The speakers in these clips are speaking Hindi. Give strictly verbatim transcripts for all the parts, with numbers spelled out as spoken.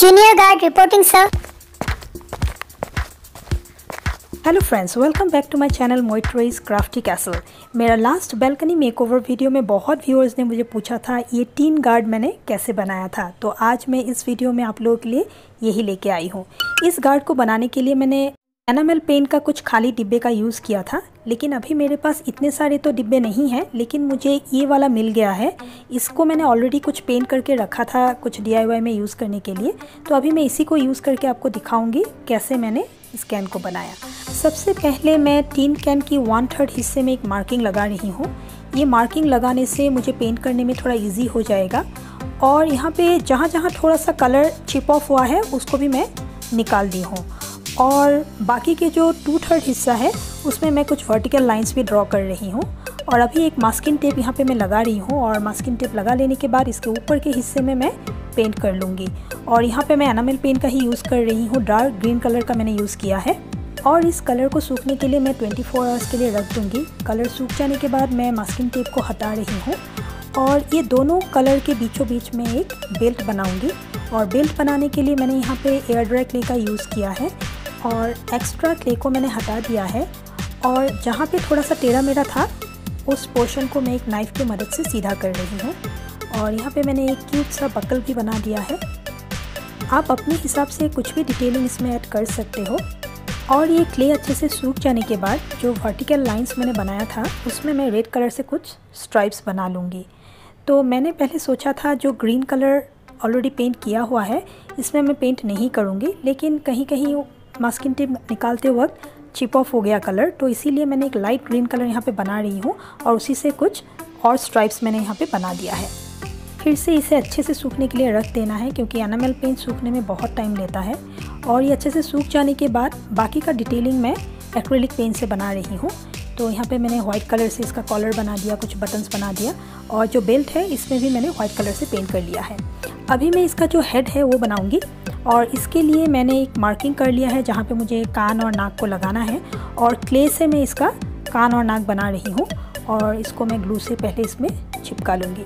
Junior guard reporting sir. Hello friends, welcome back to my channel मोइट्रेज़ crafty castle. मेरा लास्ट बैल्कनी मेकओवर वीडियो में बहुत व्यूअर्स ने मुझे पूछा था ये तीन गार्ड मैंने कैसे बनाया था, तो आज मैं इस वीडियो में आप लोगों के लिए यही लेके आई हूँ। इस गार्ड को बनाने के लिए मैंने एनामेल पेंट का कुछ खाली डिब्बे का यूज़ किया था, लेकिन अभी मेरे पास इतने सारे तो डिब्बे नहीं हैं, लेकिन मुझे ये वाला मिल गया है। इसको मैंने ऑलरेडी कुछ पेंट करके रखा था कुछ डी आई वाई में यूज़ करने के लिए, तो अभी मैं इसी को यूज़ करके आपको दिखाऊंगी कैसे मैंने इस कैन को बनाया। सबसे पहले मैं तीन कैन की वन थर्ड हिस्से में एक मार्किंग लगा रही हूँ। ये मार्किंग लगाने से मुझे पेंट करने में थोड़ा ईजी हो जाएगा, और यहाँ पर जहाँ जहाँ थोड़ा सा कलर चिप ऑफ हुआ है उसको भी मैं निकाल दी हूँ, और बाकी के जो टू थर्ड हिस्सा है उसमें मैं कुछ वर्टिकल लाइंस भी ड्रॉ कर रही हूँ। और अभी एक मास्किंग टेप यहाँ पे मैं लगा रही हूँ, और मास्किंग टेप लगा लेने के बाद इसके ऊपर के हिस्से में मैं पेंट कर लूँगी। और यहाँ पे मैं एनामेल पेंट का ही यूज़ कर रही हूँ, डार्क ग्रीन कलर का मैंने यूज़ किया है। और इस कलर को सूखने के लिए मैं ट्वेंटी फोर आवर्स के लिए रख दूँगी। कलर सूख जाने के बाद मैं मास्किंग टेप को हटा रही हूँ, और ये दोनों कलर के बीचों बीच में एक बेल्ट बनाऊँगी। और बेल्ट बनाने के लिए मैंने यहाँ पर एयर ड्राई क्ले का यूज़ किया है, और एक्स्ट्रा क्ले को मैंने हटा दिया है। और जहाँ पे थोड़ा सा टेढ़ा मेढ़ा था उस पोर्शन को मैं एक नाइफ़ की मदद से सीधा कर रही हूँ। और यहाँ पे मैंने एक क्यूट सा बकल भी बना दिया है। आप अपने हिसाब से कुछ भी डिटेलिंग इसमें ऐड कर सकते हो। और ये क्ले अच्छे से सूख जाने के बाद जो वर्टिकल लाइंस मैंने बनाया था उसमें मैं रेड कलर से कुछ स्ट्राइप्स बना लूँगी। तो मैंने पहले सोचा था जो ग्रीन कलर ऑलरेडी पेंट किया हुआ है इसमें मैं पेंट नहीं करूँगी, लेकिन कहीं कहीं मास्किंग टेप निकालते वक्त चिप ऑफ हो गया कलर, तो इसीलिए मैंने एक लाइट ग्रीन कलर यहाँ पे बना रही हूँ, और उसी से कुछ और स्ट्राइप्स मैंने यहाँ पे बना दिया है। फिर से इसे अच्छे से सूखने के लिए रख देना है, क्योंकि एनामेल पेंट सूखने में बहुत टाइम लेता है। और ये अच्छे से सूख जाने के बाद बाकी का डिटेलिंग मैं एक्रेलिक पेंट से बना रही हूँ। तो यहाँ पे मैंने व्हाइट कलर से इसका कॉलर बना दिया, कुछ बटन्स बना दिया, और जो बेल्ट है इसमें भी मैंने व्हाइट कलर से पेंट कर लिया है। अभी मैं इसका जो हेड है वो बनाऊँगी, और इसके लिए मैंने एक मार्किंग कर लिया है जहाँ पे मुझे कान और नाक को लगाना है। और क्ले से मैं इसका कान और नाक बना रही हूँ, और इसको मैं ग्लू से पहले इसमें चिपका लूँगी।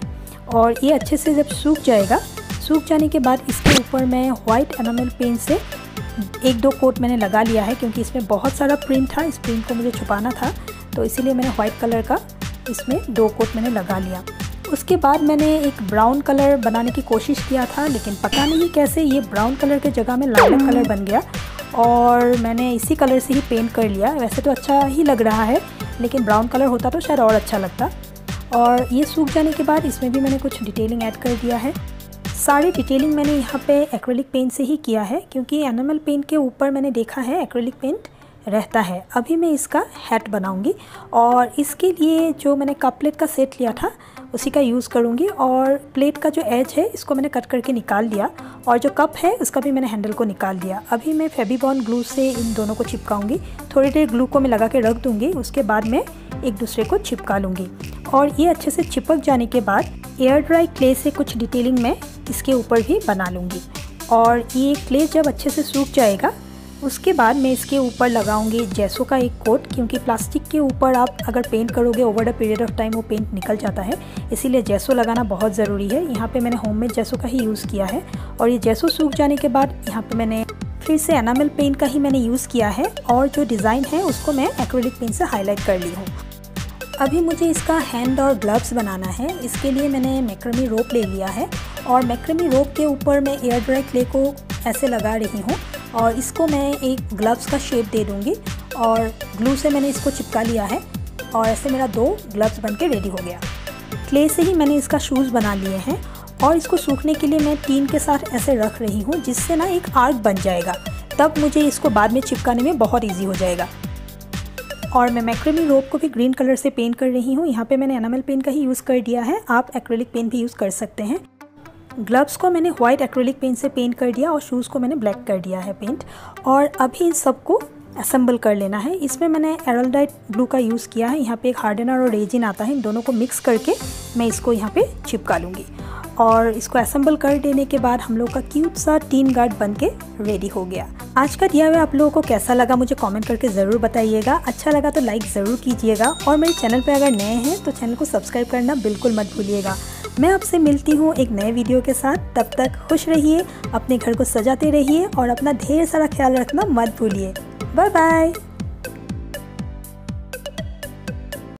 और ये अच्छे से जब सूख जाएगा, सूख जाने के बाद इसके ऊपर मैं वाइट एनामेल पेंट से एक दो कोट मैंने लगा लिया है, क्योंकि इसमें बहुत सारा प्रिंट था, इस प्रिंट को मुझे छुपाना था, तो इसीलिए मैंने वाइट कलर का इसमें दो कोट मैंने लगा लिया। उसके बाद मैंने एक ब्राउन कलर बनाने की कोशिश किया था, लेकिन पता नहीं कैसे ये ब्राउन कलर के जगह में लाल कलर बन गया, और मैंने इसी कलर से ही पेंट कर लिया। वैसे तो अच्छा ही लग रहा है, लेकिन ब्राउन कलर होता तो शायद और अच्छा लगता। और ये सूख जाने के बाद इसमें भी मैंने कुछ डिटेलिंग ऐड कर दिया है। सारी डिटेलिंग मैंने यहाँ पे एक्रेलिक पेंट से ही किया है, क्योंकि एनामेल पेंट के ऊपर मैंने देखा है एक्रेलिक पेंट रहता है। अभी मैं इसका हैट बनाऊंगी, और इसके लिए जो मैंने कप प्लेट का सेट लिया था उसी का यूज़ करूंगी। और प्लेट का जो एज है इसको मैंने कट करके निकाल लिया, और जो कप है उसका भी मैंने हैंडल को निकाल दिया। अभी मैं फेविबॉन्ड ग्लू से इन दोनों को चिपकाऊंगी। थोड़ी देर ग्लू को मैं लगा के रख दूँगी, उसके बाद मैं एक दूसरे को चिपका लूँगी। और ये अच्छे से चिपक जाने के बाद एयर ड्राई क्ले से कुछ डिटेलिंग मैं इसके ऊपर भी बना लूँगी। और ये क्ले जब अच्छे से सूख जाएगा उसके बाद मैं इसके ऊपर लगाऊंगी जैसो का एक कोट, क्योंकि प्लास्टिक के ऊपर आप अगर पेंट करोगे over the period of time वो पेंट निकल जाता है, इसीलिए जैसो लगाना बहुत ज़रूरी है। यहाँ पे मैंने होममेड जैसो का ही यूज़ किया है। और ये जैसो सूख जाने के बाद यहाँ पे मैंने फिर से एनामेल पेंट का ही मैंने यूज़ किया है, और जो डिज़ाइन है उसको मैं एक्रेलिक पेंट से हाईलाइट कर ली हूँ। अभी मुझे इसका हैंड और ग्लव्स बनाना है। इसके लिए मैंने मैक्रमी रोप ले लिया है, और मैक्रमी रोप के ऊपर मैं एयर ड्राई क्ले को ऐसे लगा रही हूँ, और इसको मैं एक ग्लव्स का शेप दे दूँगी। और ग्लू से मैंने इसको चिपका लिया है, और ऐसे मेरा दो ग्लव्स बनके रेडी हो गया। क्ले से ही मैंने इसका शूज़ बना लिए हैं, और इसको सूखने के लिए मैं टीन के साथ ऐसे रख रही हूँ, जिससे ना एक आर्क बन जाएगा, तब मुझे इसको बाद में चिपकाने में बहुत ईजी हो जाएगा। और मैं मैक्रेमी रोप को भी ग्रीन कलर से पेंट कर रही हूँ। यहाँ पर मैंने एनामेल पेंट का ही यूज़ कर दिया है, आप एक्रेलिक पेंट भी यूज़ कर सकते हैं। ग्लव्स को मैंने व्हाइट एक्रेलिक पेंट से पेंट कर दिया, और शूज़ को मैंने ब्लैक कर दिया है पेंट। और अभी इन सबको असेंबल कर लेना है। इसमें मैंने एराल्डाइट ब्लू का यूज़ किया है। यहाँ पे एक हार्डनर और रेजिन आता है, इन दोनों को मिक्स करके मैं इसको यहाँ पे चिपका लूँगी। और इसको असेंबल कर देने के बाद हम लोग का क्यूट सा तीन गार्ड बन के रेडी हो गया। आज का डीआईवाई आप लोगों को कैसा लगा मुझे कमेंट करके ज़रूर बताइएगा। अच्छा लगा तो लाइक ज़रूर कीजिएगा, और मेरे चैनल पर अगर नए हैं तो चैनल को सब्सक्राइब करना बिल्कुल मत भूलिएगा। मैं आपसे मिलती हूँ एक नए वीडियो के साथ। तब तक खुश रहिए, अपने घर को सजाते रहिए और अपना ढेर सारा ख्याल रखना मत भूलिए। Bye bye.